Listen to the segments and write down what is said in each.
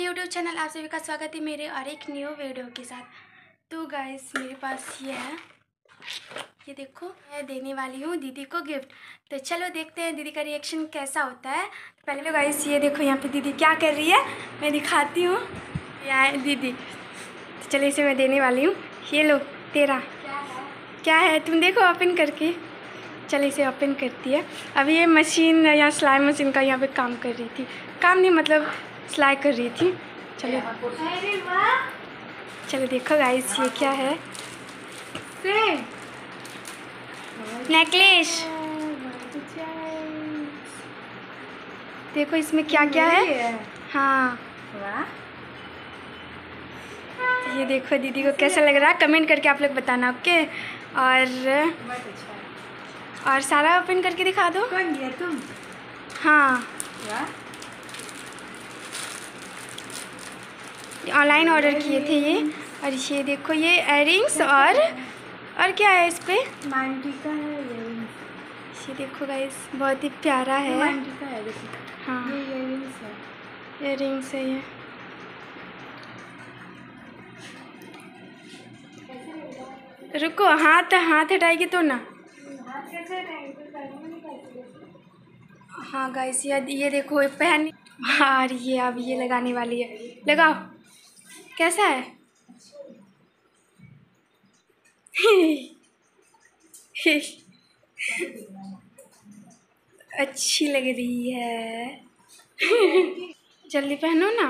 मेरे YouTube channel आप सभी का स्वागत है मेरे और एक न्यू वीडियो के साथ। तो गाइस मेरे पास ये है, ये देखो, मैं देने वाली हूँ दीदी को गिफ्ट। तो चलो देखते हैं दीदी का रिएक्शन कैसा होता है। पहले तो गाइस ये देखो यहाँ पे दीदी क्या कर रही है, मैं दिखाती हूँ। यार दीदी, तो चलो इसे मैं देने वाली हूँ। ये लो तेरा क्या है तुम देखो ओपन करके। चलो इसे ओपन करती है। अभी ये मशीन या सिलाई मशीन का यहाँ पे काम कर रही थी, काम नहीं मतलब सिलाई कर रही थी। चलो देखो गाइस ये क्या है, नेकलेस। देखो इसमें क्या क्या है। हाँ ये देखो, दीदी को कैसा लग रहा है कमेंट करके आप लोग बताना, ओके। और सारा ओपन करके दिखा दो। कौन दिया तुम? हाँ ऑनलाइन ऑर्डर किए थे ये। और ये देखो ये इयररिंग्स और क्या है इस पे, मांटी का है इयररिंग्स। ये देखो गाइस बहुत ही प्यारा है, मांटी का है। हाँ ये इयररिंग्स है ये। रुको हाथ हटाएगी तो ना। हाँ गाइस ये देखो पहन। और ये अब ये लगाने वाली है, लगाओ कैसा है। अच्छी लग रही है। जल्दी पहनो ना।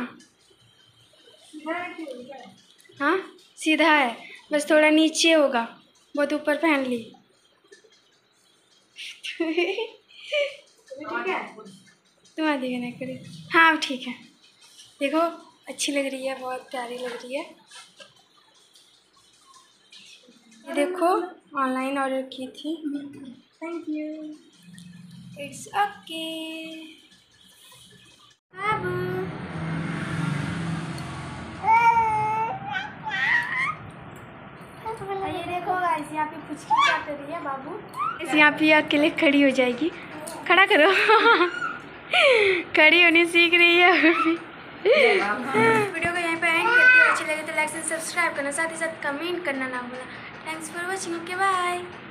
हाँ सीधा है, बस थोड़ा नीचे होगा, बहुत ऊपर पहन ली। तुम आ देगा ना करे। हाँ ठीक है, देखो अच्छी लग रही है, बहुत प्यारी लग रही है। ये देखो ऑनलाइन ऑर्डर की थी। थैंक यू, इट्स ओके बाबू। ये देखो गाइस यहाँ पे पुचकी क्या कर रही है बाबू। इस यहाँ पे अकेले खड़ी हो जाएगी, खड़ा करो। खड़ी होनी सीख रही है। वीडियो को यहीं पर एंड करती हूँ। अच्छी लगे तो लाइक एंड सब्सक्राइब करना, साथ ही साथ कमेंट करना ना भूलना। Thanks for watching, okay bye.